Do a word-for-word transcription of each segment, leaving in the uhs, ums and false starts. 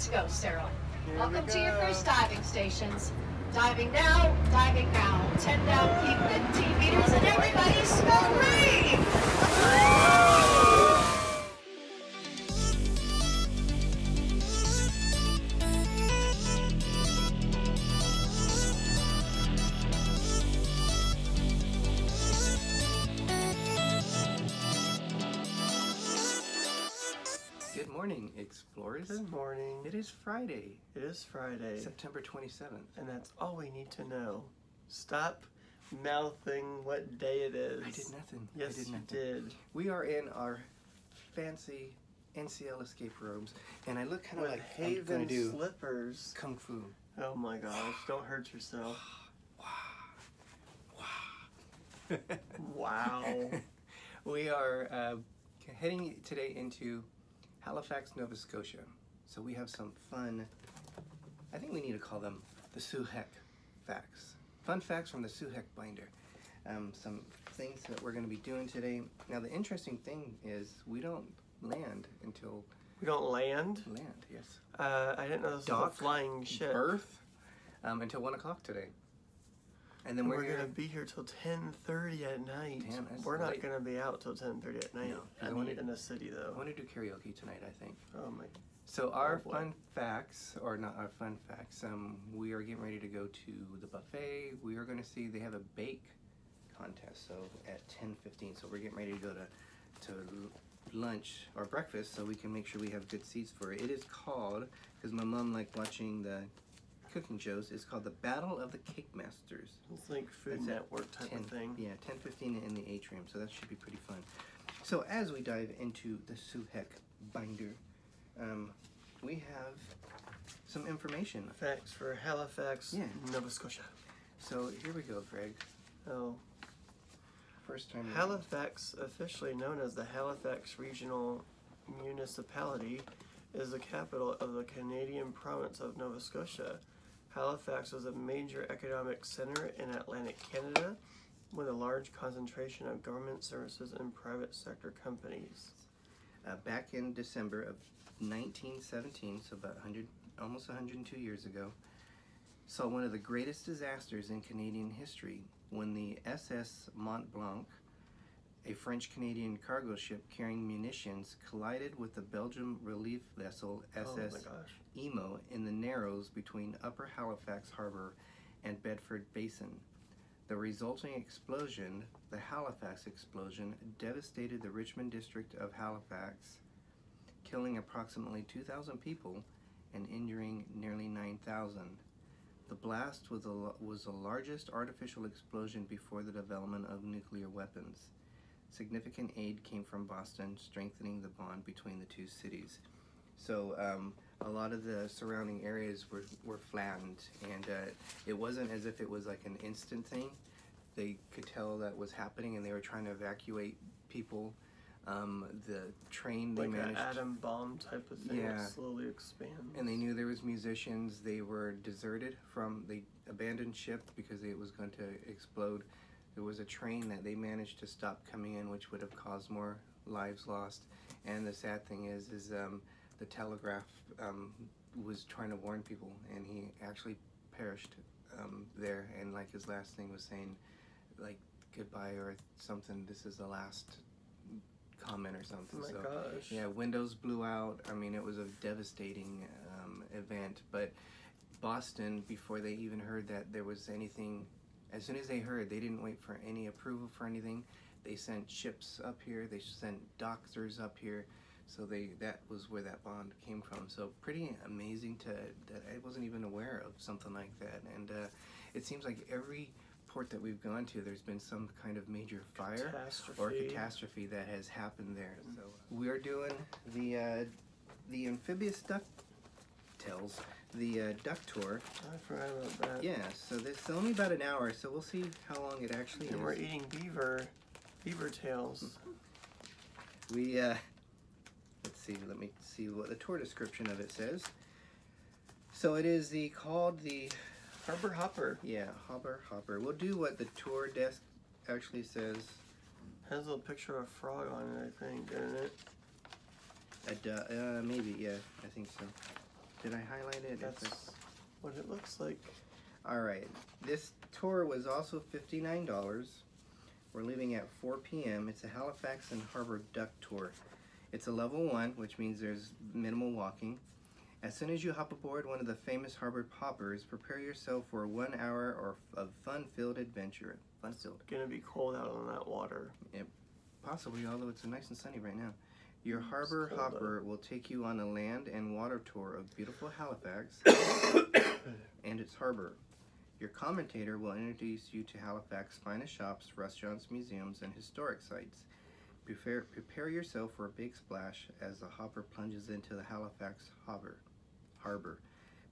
Let's go, Cyril. Here Welcome we to your cruise diving stations. Diving now, diving now. ten down, keep fifteen meters, and everybody smell free! Morning, explorers. Good morning. It is Friday. It is Friday. September twenty-seventh. And that's all we need to know. Stop mouthing what day it is. I did nothing. Yes, I did nothing. You did. We are in our fancy N C L escape rooms, and I look kind of like Haven slippers. Kung Fu. Oh my gosh, don't hurt yourself. Wow. Wow. We are uh, heading today into Halifax, Nova Scotia. So we have some fun, I think we need to call them the Sue Heck facts. Fun facts from the Sue Heckbinder. Um, some things that we're gonna be doing today. Now the interesting thing is we don't land until... We don't land? Land, yes. Uh, I didn't know this Dock, was a flying ship. Berth, um, until one o'clock today. And then and we're, we're gonna here. be here till ten thirty at night. Damn, we're not late. gonna be out till ten thirty at night. No, I, I mean, wanted, in the city though. I want to do karaoke tonight, I think. Oh my! So our oh, fun facts, or not our fun facts. Um, we are getting ready to go to the buffet. We are gonna see they have a bake contest. So at ten fifteen. So we're getting ready to go to to lunch or breakfast, so we can make sure we have good seats for it. It is called, because my mom liked watching the cooking shows, is called the Battle of the Cake Masters. It's like Food Network type of thing. Yeah, ten fifteen in the atrium, so that should be pretty fun. So as we dive into the Sue Heckbinder, um, we have some information. Facts for Halifax, yeah. Nova Scotia. So here we go, Greg. Oh. First time. Halifax, around. Officially known as the Halifax Regional Municipality, is the capital of the Canadian province of Nova Scotia. Halifax was a major economic center in Atlantic Canada with a large concentration of government services and private sector companies. Uh, back in December of nineteen seventeen, so about one hundred, almost one hundred two years ago, saw one of the greatest disasters in Canadian history when the S S Mont Blanc, a French-Canadian cargo ship carrying munitions, collided with the Belgian relief vessel S S Imo in the narrows between Upper Halifax Harbor and Bedford Basin. The resulting explosion, the Halifax explosion, devastated the Richmond district of Halifax, killing approximately two thousand people and injuring nearly nine thousand. The blast was, a, was the largest artificial explosion before the development of nuclear weapons. Significant aid came from Boston, strengthening the bond between the two cities. So um, a lot of the surrounding areas were, were flattened, and uh, it wasn't as if it was like an instant thing. They could tell that was happening, and they were trying to evacuate people. Um, the train, they like managed... Like an atom bomb type of thing, yeah, that slowly expands. And they knew there was musicians. They were deserted from... They abandoned ship because it was going to explode. There was a train that they managed to stop coming in, which would have caused more lives lost. And the sad thing is, is um, the telegraph um, was trying to warn people, and he actually perished um, there. And like his last thing was saying, like, goodbye or something. This is the last comment or something. Oh my so, gosh. Yeah, windows blew out. I mean, it was a devastating um, event. But Boston, before they even heard that there was anything... As soon as they heard, they didn't wait for any approval for anything. They sent ships up here. They sent doctors up here. So they that was where that bond came from. So pretty amazing to that I wasn't even aware of something like that. And uh, it seems like every port that we've gone to, there's been some kind of major fire catastrophe. or catastrophe that has happened there. So we are doing the uh, the amphibious duck tails. The uh, duck tour. I forgot about that. Yeah, so this is only about an hour, so we'll see how long it actually and is. And we're eating beaver, beaver tails. Mm-hmm. We, uh, let's see, let me see what the tour description of it says. So it is the, called the... Harbour Hopper. Yeah, Harbour Hopper. We'll do what the tour desk actually says. It has a little picture of a frog on it, I think, doesn't it? A, uh, maybe, yeah, I think so. Did I highlight it? That's it's what it looks like. All right. This tour was also fifty-nine dollars. We're leaving at four p m It's a Halifax and Harbor Duck Tour. It's a level one, which means there's minimal walking. As soon as you hop aboard one of the famous Harbour Hoppers, prepare yourself for one hour or of fun-filled adventure. Fun-filled. It's gonna be cold out on that water. It, possibly, although it's nice and sunny right now. Your Harbour Hopper will take you on a land and water tour of beautiful Halifax and its harbor. Your commentator will introduce you to Halifax's finest shops, restaurants, museums, and historic sites. Prepare, prepare yourself for a big splash as the hopper plunges into the Halifax Harbor. Harbor.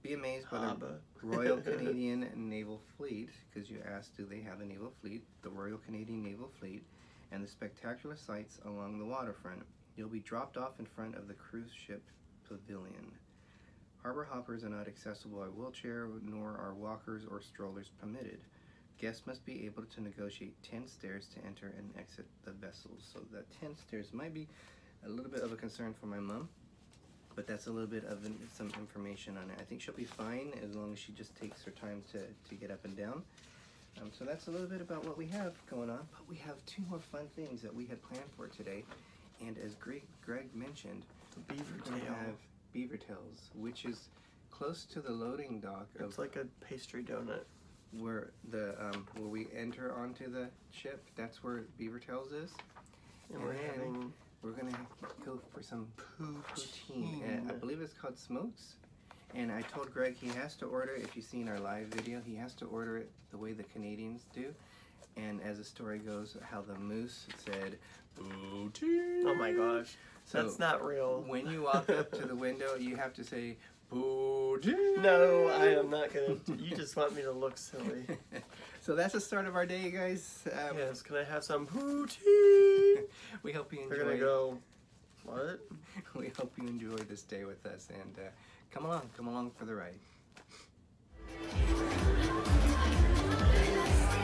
Be amazed by Harbor. the Royal Canadian Naval Fleet, because you asked, do they have a naval fleet? The Royal Canadian Naval Fleet, and the spectacular sights along the waterfront. You'll be dropped off in front of the cruise ship pavilion. Harbor hoppers are not accessible by wheelchair, nor are walkers or strollers permitted. Guests must be able to negotiate ten stairs to enter and exit the vessels. So the ten stairs might be a little bit of a concern for my mom. But that's a little bit of some information on it. I think she'll be fine as long as she just takes her time to, to get up and down. Um, so that's a little bit about what we have going on. But we have two more fun things that we had planned for today. And as Greg, Greg mentioned, the beaver tail. we have BeaverTails, which is close to the loading dock. Of it's like a pastry donut. Where the um, where we enter onto the ship, that's where BeaverTails is. And, and we're having... We're going to go for some poutine. I believe it's called Smoke's. And I told Greg he has to order, if you've seen our live video, he has to order it the way the Canadians do. And as the story goes, how the moose said, poutine. Oh my gosh. So that's not real. When you walk up to the window, you have to say, poutine. No, I am not going to. You just want me to look silly. So that's the start of our day, guys. Um, yes, can I have some poutine? We hope you enjoy. We're gonna go. What? We hope you enjoy this day with us, and uh, come along, come along for the ride.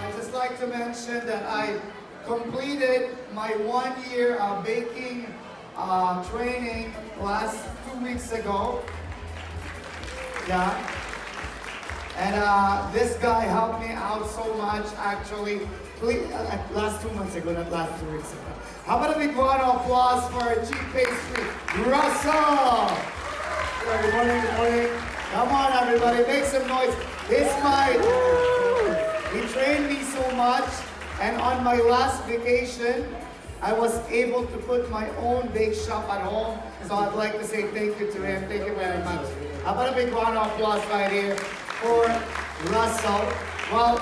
I'd just like to mention that I completed my one-year uh, baking uh, training last two weeks ago. Yeah. And uh, this guy helped me out so much, actually, last two months ago, not last two weeks ago. How about a big round of applause for a cheap pastry, Russell! Good morning, good morning. Come on, everybody, make some noise. This guy, he trained me so much, and on my last vacation, I was able to put my own bake shop at home, so I'd like to say thank you to him, thank you very much. How about a big round of applause right here for Russell. Well,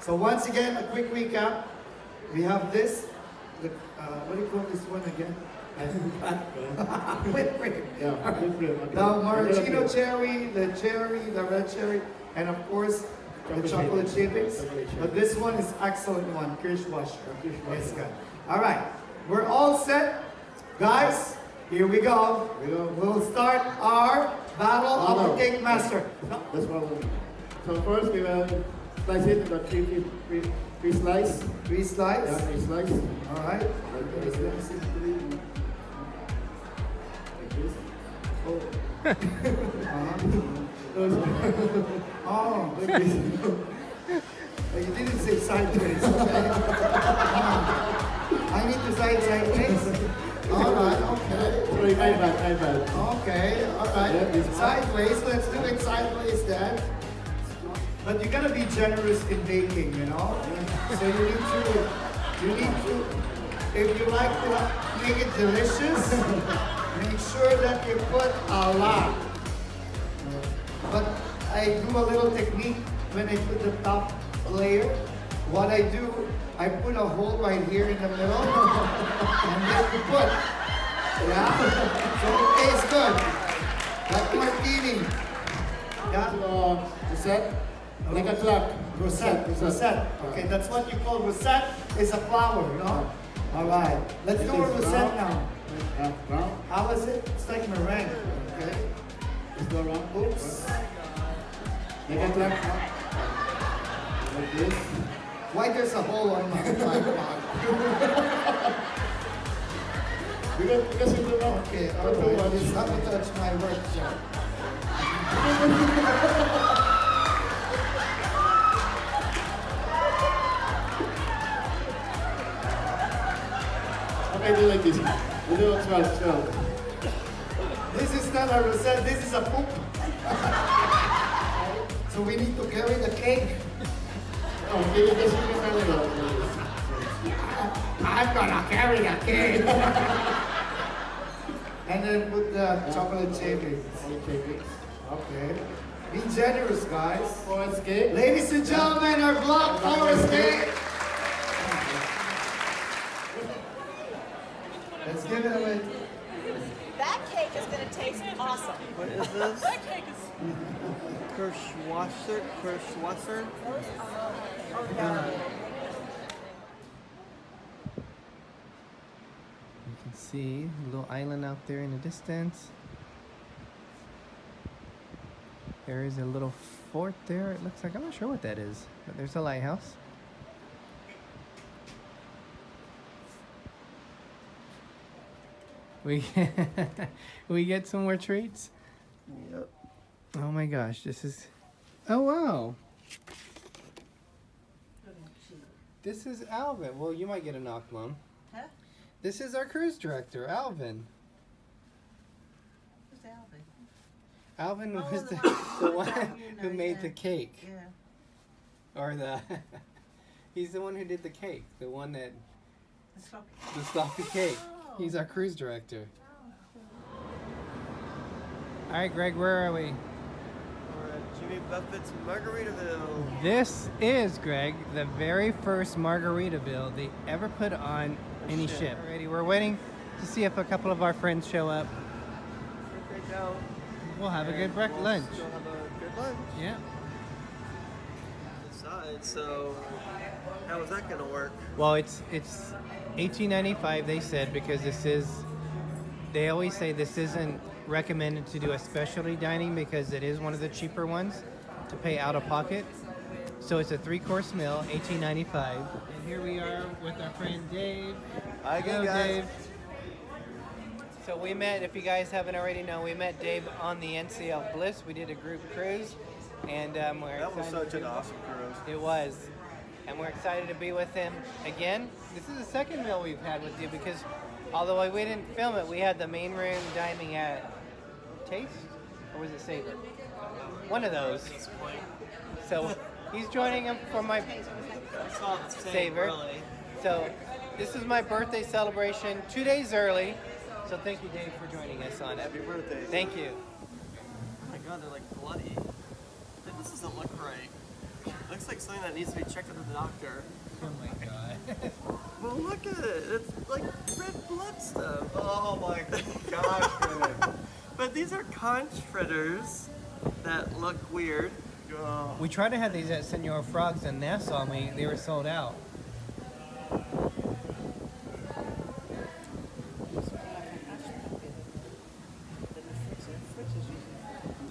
so once again, a quick recap. We have this, the, uh, what do you call this one again? Whipped cream. Yeah, whipped cream. Okay. The maraschino cherry, the cherry, the red cherry, and of course, chocolate the chocolate shavings. But this one is excellent one, Kirschwasser. Yes, guys. All right, we're all set. Guys, here we go. We'll start our Battle oh, of no. the Cake Master. No. That's what we So first we will slice it about three, three, three, three slices. Three slices? Yeah, three slices. All right. Like this. Oh. uh-huh. Oh, like this. You didn't say sideways. Okay. I need to say sideways. Alright, okay. Sorry, my bad, my bad. Okay, alright. Yeah, sideways, let's do it sideways then. But you gotta be generous in baking, you know? Yeah. So you need to, you need to, if you like to make it delicious, make sure that you put a lot. But I do a little technique when I put the top layer. What I do, I put a hole right here in the middle, and then we put, yeah? So it tastes good. Like martini. Yeah? Uh, rosette? Like a clock. Rosette, rosette. Okay, that's what you call rosette. It's a flower, no? All right. Let's do a rosette now. How is it? It's like meringue. Okay. It's not wrong. Oops. Like a clock. Like this. Why there's a hole on my iPod? Because you don't know. Okay, alright. Don't touch my workshop. Okay, do like this. We do it twice, so. This is not a reset, this is a poop. So we need to carry the cake. Oh, give it this one a little. I'm gonna carry the cake. And then put the yeah. chocolate chip in. Okay. Be generous, guys. Forest Gate. Ladies and gentlemen, our block, Forest Gate. Let's give it away. That cake is going to taste awesome. What is this? That cake is... Kirschwasser? Kirschwasser? Oh, yeah. See a little island out there in the distance. There is a little fort there, it looks like. I'm not sure what that is, but there's a lighthouse. We get, we get some more treats. Yep. Oh my gosh, this is, oh wow. This is Alvin. Well, you might get a knock, Mom. Huh? This is our cruise director, Alvin. Who's Alvin? Alvin oh, was the, the, the one who made yeah. the cake. Yeah. Or the, he's the one who did the cake. The one that, the sloppy, the sloppy cake. Oh. He's our cruise director. Oh, cool. All right, Greg, where are we? We're at Jimmy Buffett's Margaritaville. This is, Greg, the very first Margaritaville they ever put on any ship. ship. Alrighty, we're waiting to see if a couple of our friends show up. If they don't, we'll have a good breakfast. We'll lunch. We'll have a good lunch. Yeah. Inside, so how is that going to work? Well, it's it's eighteen ninety-five. They said, because this is, they always say this isn't recommended to do a specialty dining because it is one of the cheaper ones to pay out of pocket. So it's a three-course meal, eighteen ninety-five. And here we are with our friend Dave. Hi, Hello, guys. Dave. So we met, if you guys haven't already known, we met Dave on the N C L Bliss. We did a group cruise, and um, we're that excited. That was such an awesome cruise. It was, and we're excited to be with him again. This is the second meal we've had with you because, although we didn't film it, we had the main room dining at Taste, or was it Savor? One of those. So. He's joining him for my Savor. So this is my birthday celebration two days early. So thank you, Dave, for joining us on it. Happy birthday. Thank you. Oh my God, they're like bloody. This doesn't look right. It looks like something that needs to be checked with the doctor. Oh my God. Well, look at it. It's like red blood stuff. Oh my gosh. But these are conch fritters that look weird. We tried to have these at Senor Frog's in Nassau, and we, they were sold out.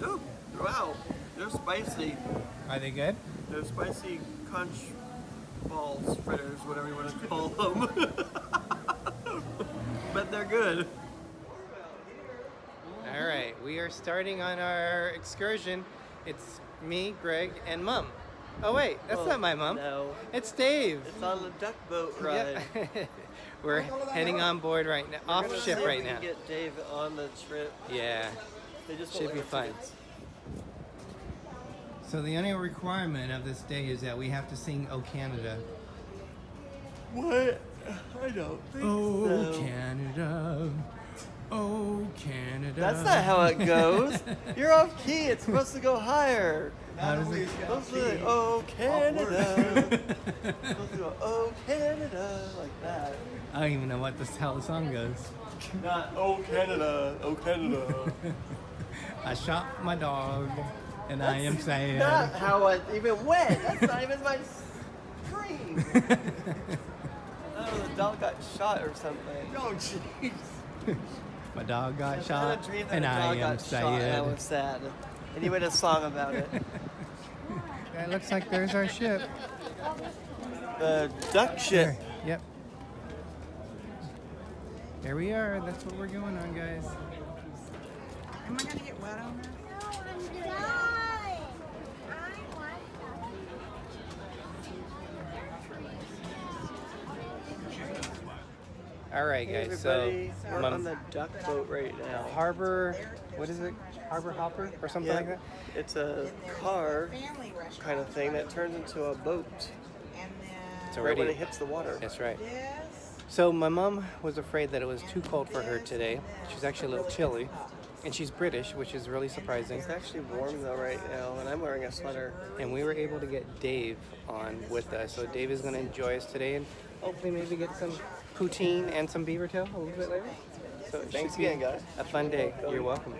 Oh, wow, they're spicy. Are they good? They're spicy conch balls, fritters, whatever you want to call them. But they're good. All right, we are starting on our excursion. It's me, Greg, and Mom. Oh wait, that's oh, not my mom. No. It's Dave. It's on the duck boat ride. Yeah. We're heading on board right now, We're off ship right now. Get Dave on the trip. Yeah, they just should be fun. Tickets. So the only requirement of this day is that we have to sing "O Canada." What? I don't think oh, so. Oh Canada. Oh, Canada. That's not how it goes. You're off key. It's supposed to go higher. How does it go? Oh, Canada. It's supposed to go, oh, Canada, like that. I don't even know what this, how the song goes. Not, oh, Canada, oh, Canada. I shot my dog, and that's I am sad. That's not how it even went. That's not even my scream. I don't know, the dog got shot or something. Oh, jeez. My dog got I shot, a and a dog I got am shot, and I was sad. And he made a song about it. That looks like there's our ship. The duck ship. There. Yep. There we are. That's what we're going on, guys. Am I gonna get wet on that? No, I'm good. All right, hey, guys. Everybody. So we're on, on the duck boat right now. Harbor, what is it? Harbor Hopper or something yeah. like that? It's a car kind of thing that turns into a boat. It's already, right when it hits the water. That's right. So my mom was afraid that it was too cold for her today. She's actually a little chilly. And she's British, which is really surprising. It's actually warm though right now, and I'm wearing a sweater. And we were able to get Dave on with us, so Dave is going to enjoy us today, and hopefully maybe get some poutine and some beaver tail a little bit later. So thanks again, guys. A fun day. You're welcome.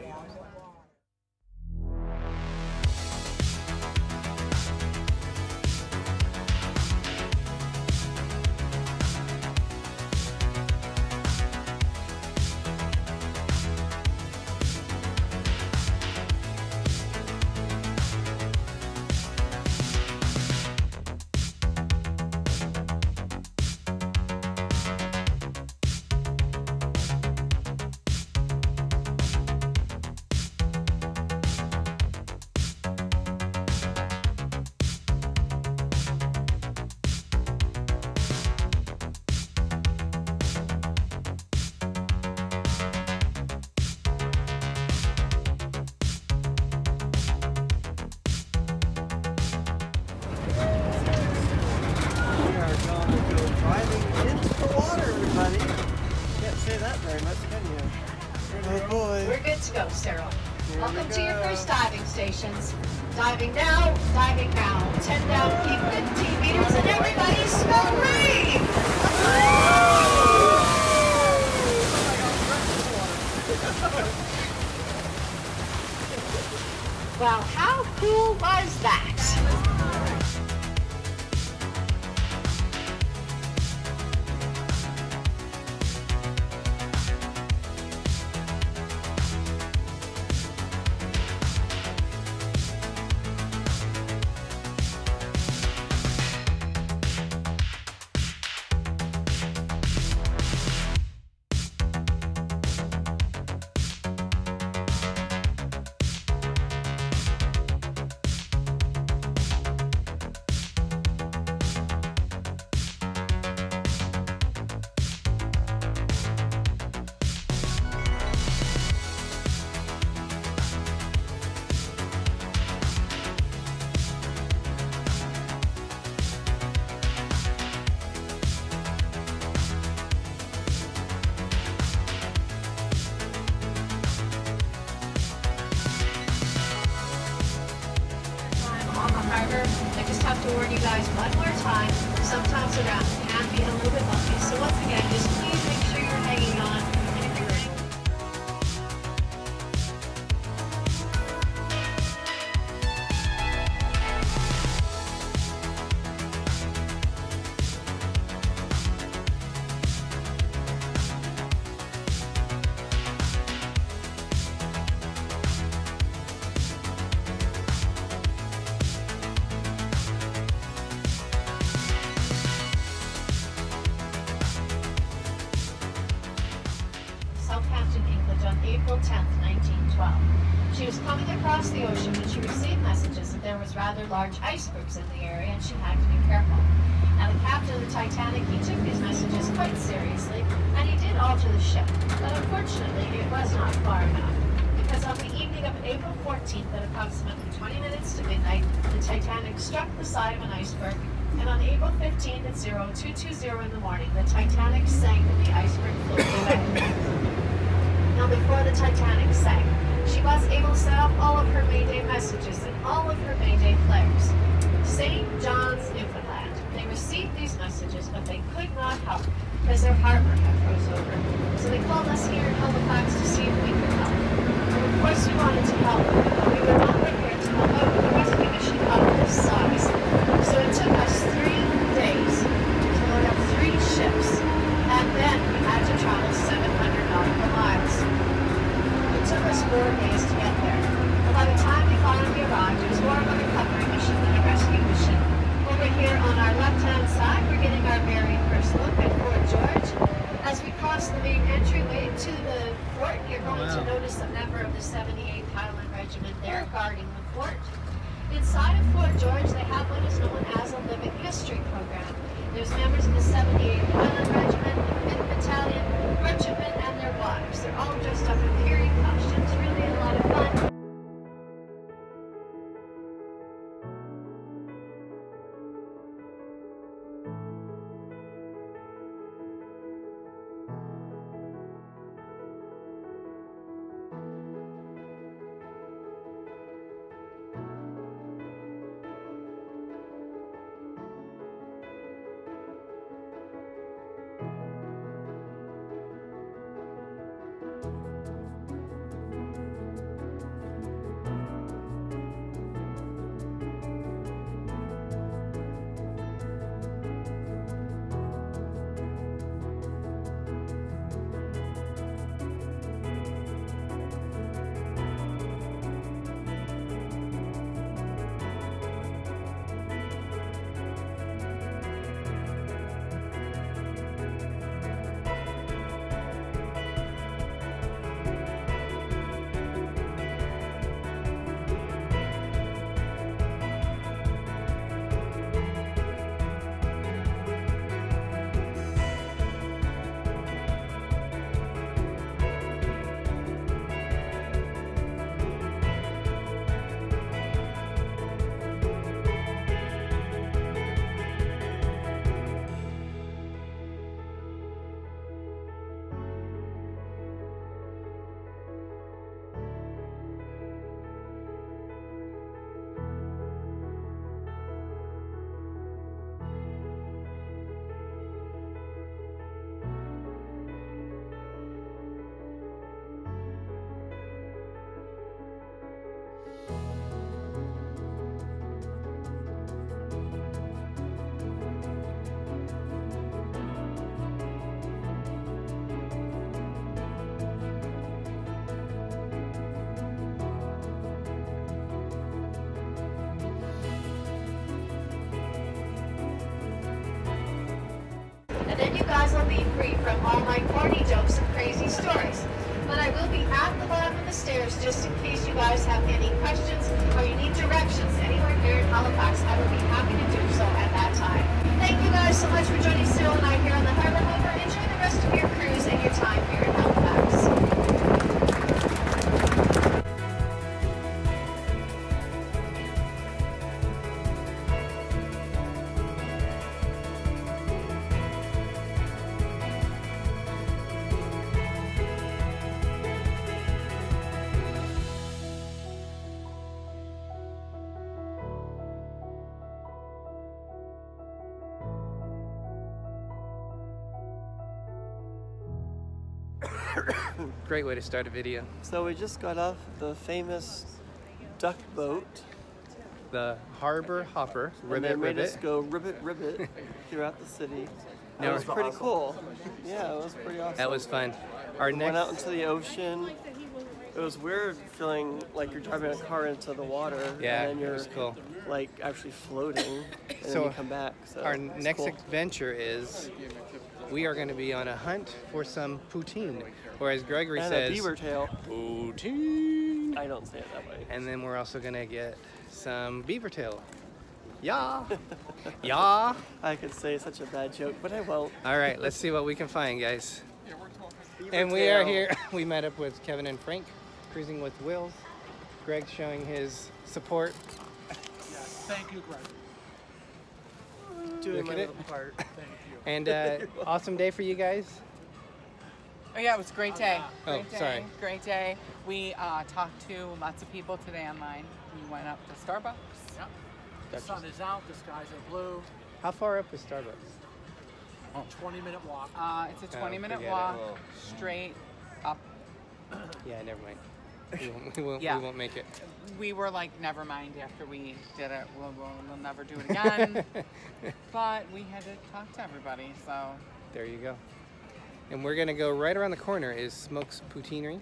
Stations. Diving now, diving now. ten down, keep fifteen meters, and everybody smell free! Well, how cool was that? April tenth, nineteen twelve. She was coming across the ocean when she received messages that there was rather large icebergs in the area and she had to be careful. Now the captain of the Titanic, he took these messages quite seriously and he did alter the ship, but unfortunately it was not far enough because on the evening of April fourteenth at approximately twenty minutes to midnight, the Titanic struck the side of an iceberg, and on April fifteenth at zero two two zero in the morning, the Titanic sank and the iceberg floated away. Now before the Titanic sank, she was able to set up all of her Mayday messages and all of her Mayday flares. Saint John's, Newfoundland, they received these messages, but they could not help because their harbor had froze over. So they called us here in Halifax to see if we could help. And of course we wanted to help, but we were not prepared to help out with a rescue mission of this size. So it took us three days to load up three ships, and then we had to travel seven hundred nautical miles. It took us four days to get there, but by the time we finally arrived, it was more of a recovery mission than a rescue mission. Over here on our left-hand side, we're getting our very first look at Fort George. As we cross the main entryway to the fort, you're going wow. to notice a member of the seventy-eighth Highland Regiment there guarding the fort. Inside of Fort George, they have what is known as a living history program. There's members of the seventy-eighth Highland Regiment, the fifth Battalion, all dressed up in period costumes. Really a lot of fun. Will be free from all my corny jokes and crazy stories, but I will be at the bottom of the stairs just in case you guys have any questions or you need directions anywhere here in Halifax. I will be happy to do so at that time. Thank you guys so much for joining Sue and I here on the Harbour Hopper. Enjoy the rest of your cruise and your time here in Halifax. Great way to start a video. So we just got off the famous duck boat, the Harbour Hopper. Ribbit, and they made ribbit. us go ribbit, ribbit throughout the city. Now it was pretty awesome. cool. Yeah, it was pretty awesome. That was fun. Our we next... went out into the ocean. It was weird feeling like you're driving a car into the water. Yeah, and then you're it was cool. Like actually floating, and so then you come back. So our next cool. adventure is. We are going to be on a hunt for some poutine, or as Gregory and says, a beaver tail. Poutine. I don't say it that way. And then we're also going to get some beaver tail. Yeah. Yeah. I could say such a bad joke, but I won't. All right, let's see what we can find, guys. Beaver and we tail. are here. We met up with Kevin and Frank, Cruising With Wheels. Greg's showing his support. Yes, thank you, Greg. Doing Look my little it. part. Thank you. And uh, awesome day for you guys. Oh yeah, it was a great day. Oh, yeah. great oh day, sorry. Great day. We uh, talked to lots of people today online. We went up to Starbucks. Yep. The sun is out. The skies are blue. How far up is Starbucks? Oh. twenty minute walk. Uh, it's a twenty minute oh, walk it. we'll... straight up. Yeah, never mind. We won't, we, won't, yeah. we won't make it. We were like, never mind, after we did it, we'll, we'll, we'll never do it again. But we had to talk to everybody, so. There you go. And we're going to go right around the corner is Smoke's Poutinerie,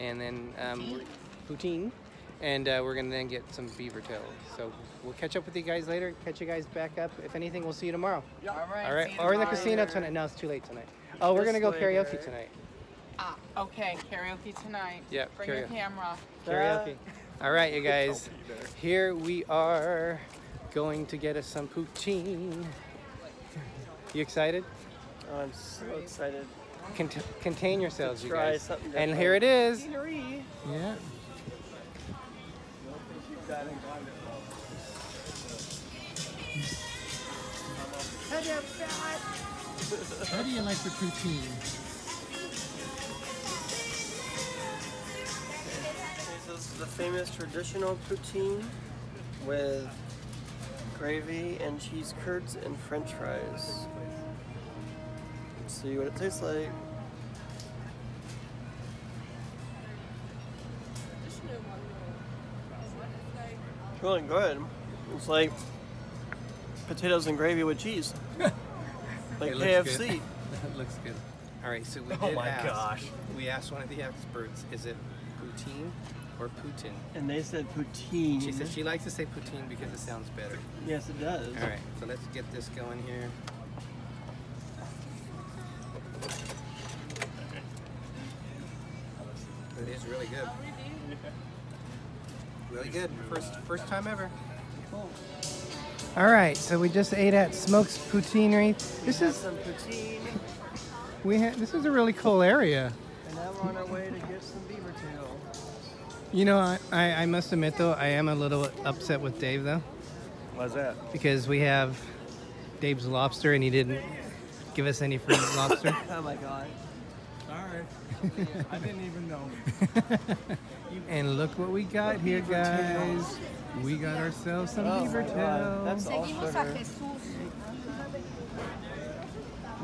and then um, poutine. poutine. And uh, we're going to then get some beaver tails. So we'll catch up with you guys later. Catch you guys back up. If anything, we'll see you tomorrow. Yep. All right. All right. Or in the casino tonight. No, it's too late tonight. Oh, we're going to go later. karaoke tonight. Ah, okay, karaoke tonight. Yeah, bring karaoke. your camera. Karaoke. All right, you guys. Here we are, going to get us some poutine. You excited? Oh, I'm so excited. Con contain yourselves, you guys. Something and here it is. Scenery. Yeah. How do you like the poutine? This is the famous traditional poutine with gravy and cheese curds and french fries. Let's see what it tastes like. It's really good. It's like potatoes and gravy with cheese. Like K F C. That looks good. All right, so we did ask. Oh my gosh. We asked one of the experts, is it poutine or Poutine? And they said poutine. She said she likes to say poutine because it sounds better. Yes, it does. All right, so let's get this going here. It is really good. Really good. First, first time ever. Cool. All right, so we just ate at Smoke's Poutinerie. This is some poutine. We had. This is a really cool area. And now we're on our way to get some beaver tails. You know, I, I, I must admit, though, I am a little upset with Dave, though. Why's that? Because we have Dave's lobster, and he didn't give us any free lobster. Oh, my God. Sorry. I didn't even know. And look what we got the here, guys. Tail. We got ourselves some oh, beaver tails. That's all sugar.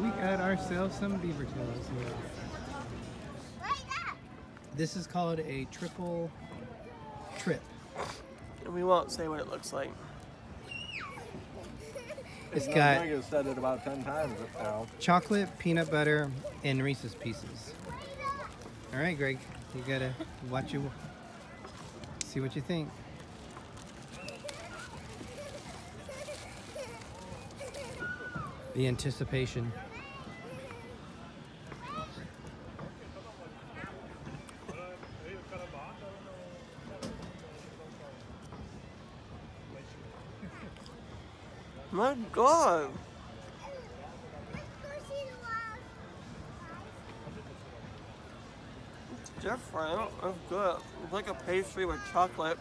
We got ourselves some beaver tails here. This is called a triple trip. We won't say what it looks like. It's got, I think I've said it about ten times now. Chocolate, peanut butter, and Reese's Pieces. All right, Greg, you gotta watch you. See what you think. The anticipation. My God! It's different. It's good. It's like a pastry with chocolate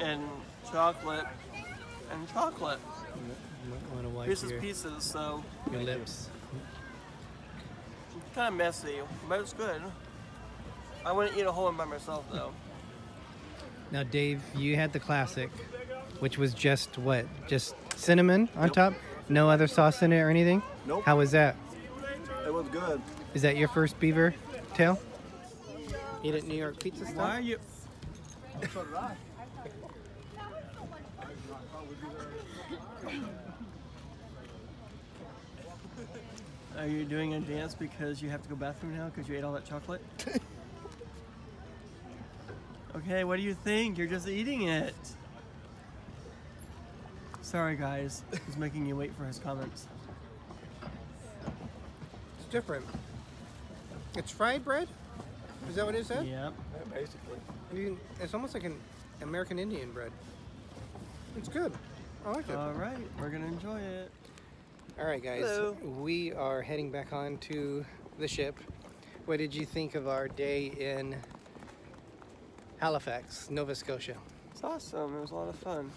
and chocolate and chocolate. Pieces, pieces. So your lips. It's kind of messy, but it's good. I wouldn't eat a whole one by myself, though. Now, Dave, you had the classic, which was just what? Just cinnamon on nope. top? No other sauce in it or anything? Nope. How was that? It was good. Is that your first beaver tail? Eat at New York pizza style? Why are you... Are you doing a dance because you have to go bathroom now because you ate all that chocolate? Okay, what do you think? You're just eating it. Sorry guys, he's making you wait for his comments. It's different. It's fried bread? Is that what it said? Yeah. Yeah, basically. You, it's almost like an American Indian bread. It's good. I like it. All right, we're gonna enjoy it. All right guys, hello. We are heading back on to the ship. What did you think of our day in Halifax, Nova Scotia? It's awesome, it was a lot of fun.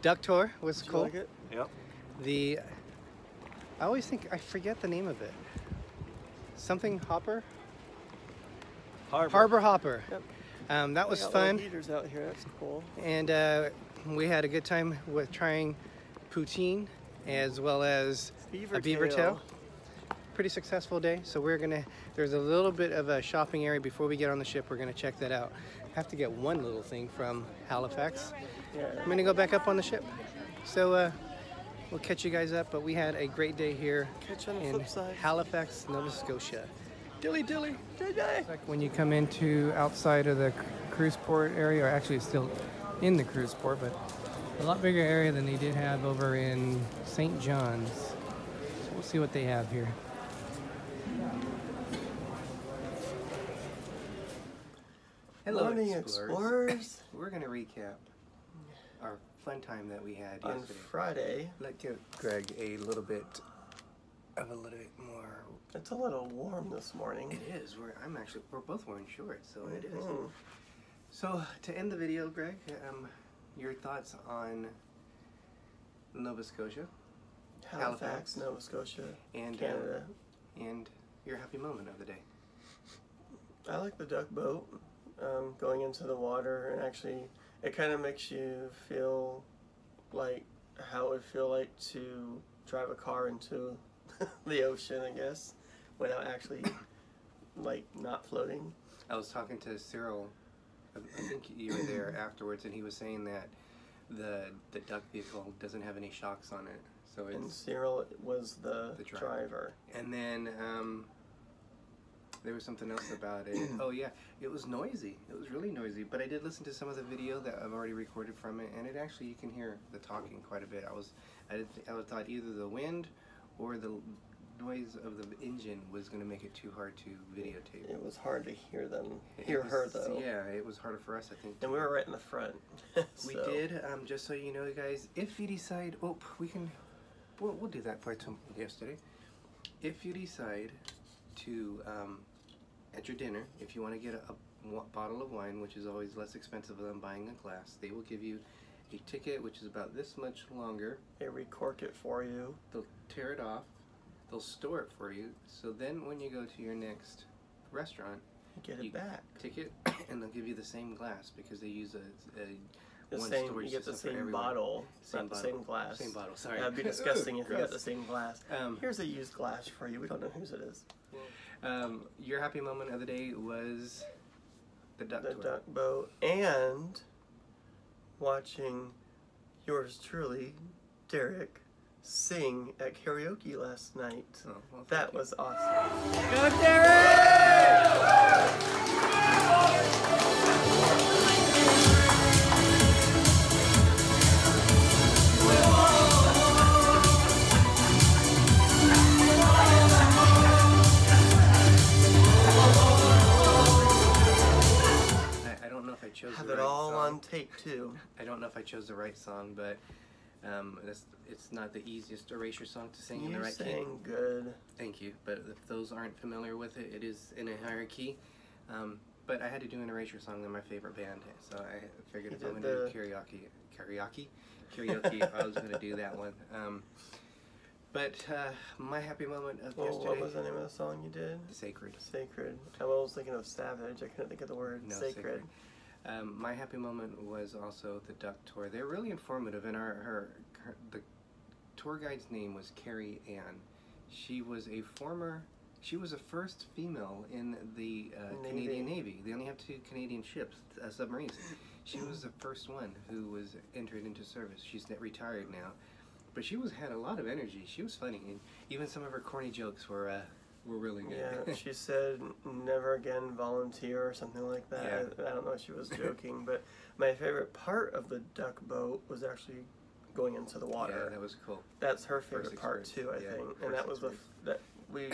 Duck tour was cool. Did you like it? Yep. The, I always think, I forget the name of it. Something Hopper? Harbor. Harbor Hopper. Yep. Um, that was fun. They got little eaters out here, that's cool. And uh, we had a good time with trying poutine as well as beaver a beaver tail. tail. Pretty successful day, so we're gonna, there's a little bit of a shopping area before we get on the ship. We're gonna check that out. Have to get one little thing from Halifax. Yeah. I'm gonna go back up on the ship, so uh we'll catch you guys up, but we had a great day here catch on the in flip side. Halifax, Nova Scotia. Dilly dilly, dilly dilly. Like when you come into outside of the cruise port area, or actually it's still in the cruise port, but a lot bigger area than they did have over in Saint John's. So we'll see what they have here. Hello, morning, explorers. explorers. We're going to recap our fun time that we had on yesterday. Friday. Let's give Greg a little bit of a little bit more. It's a little warm this morning. It is. We're, I'm actually, we're both wearing shorts, so mm-hmm. it is. So to end the video, Greg, um, your thoughts on Nova Scotia, Halifax, Halifax Nova Scotia, and Canada, uh, and your happy moment of the day. I like the duck boat, um, going into the water, and actually it kind of makes you feel like how it would feel like to drive a car into the ocean, I guess, without actually like not floating. I was talking to Cyril, I think you were there afterwards, and he was saying that the the duck vehicle doesn't have any shocks on it, so it's, and Cyril was the, the driver. driver. And then um, there was something else about it. Oh yeah, it was noisy. It was really noisy. But I did listen to some of the video that I've already recorded from it, and it actually, you can hear the talking quite a bit. I was I did th I thought either the wind or the noise of the engine was going to make it too hard to videotape. It was hard to hear them, hear was, her though. Yeah, it was harder for us, I think. And we were right in the front. We so. did, um, just so you know, guys, if you decide, oh, we can, we'll, we'll do that for yesterday. If you decide to, um, at your dinner, if you want to get a, a bottle of wine, which is always less expensive than buying a glass, they will give you a ticket, which is about this much longer. They recork it for you. They'll tear it off. They'll store it for you, so then when you go to your next restaurant, get it you back. Ticket, and they'll give you the same glass because they use a, a the one same. You get the same bottle, same not bottle, the same glass. Same bottle. Sorry, that'd be disgusting. Ooh, if gross. You got the same glass. Um, Here's a used glass for you. We don't know whose it is. Um, your happy moment of the day was the duck the tour. duck boat and watching yours truly, Derek, sing at karaoke last night. Oh, well, that you. was awesome. Go Derek! I, I don't know if I chose Have the right song. Have it all song. on tape too. I don't know if I chose the right song, but Um, that's, it's not the easiest Erasure song to sing you in the right key. You sang good. Thank you, but if those aren't familiar with it, it is in a higher key. Um, but I had to do an Erasure song in my favorite band, so I figured you if I'm going to do karaoke, karaoke, karaoke, I was going to do that one. Um, but uh, my happy moment of well, yesterday. What was the name of the song you did? Sacred. Sacred. I was thinking of savage. I couldn't think of the word. No, sacred. sacred. Um, my happy moment was also the duck tour. They're really informative, and our her, her the tour guide's name was Carrie Ann. She was a former, she was the first female in the uh, Navy. Canadian Navy. They only have two Canadian ships, uh, submarines. She was the first one who was entered into service. She's retired now, but she was had a lot of energy. She was funny, and even some of her corny jokes were. Uh, We're really good. Yeah, she said never again volunteer or something like that. Yeah. I don't know if she was joking, but my favorite part of the duck boat was actually going into the water. Yeah, that was cool. That's her favorite part too, I yeah, think. And that was the that we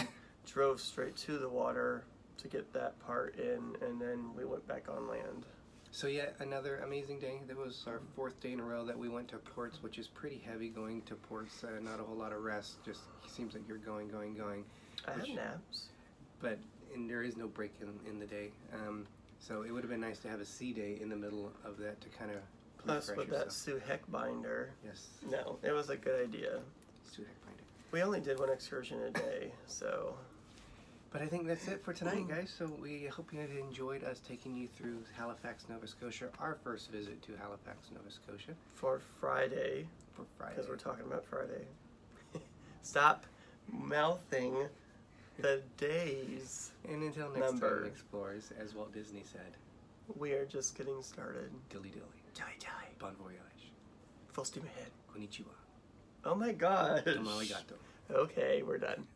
drove straight to the water to get that part in, and then we went back on land. So yet another amazing day. That was our fourth day in a row that we went to ports, which is pretty heavy going to ports. Uh, not a whole lot of rest. Just seems like you're going, going, going. I Which, had naps. But and there is no break in, in the day. Um, so it would have been nice to have a sea day in the middle of that to kind of Plus with yourself. that Sue Heckbinder. Yes. No, it was a good idea. Sue Heckbinder. We only did one excursion a day, so. But I think that's it for tonight, guys. So we hope you enjoyed us taking you through Halifax, Nova Scotia, our first visit to Halifax, Nova Scotia. For Friday. For Friday. Because we're talking about Friday. Stop mouthing the days. And until next number, time, explorers, as Walt Disney said, we are just getting started. Dilly dilly. Dilly dilly. Bon voyage. Full steam ahead. Konnichiwa. Oh my gosh. Tamale gato. Okay, we're done.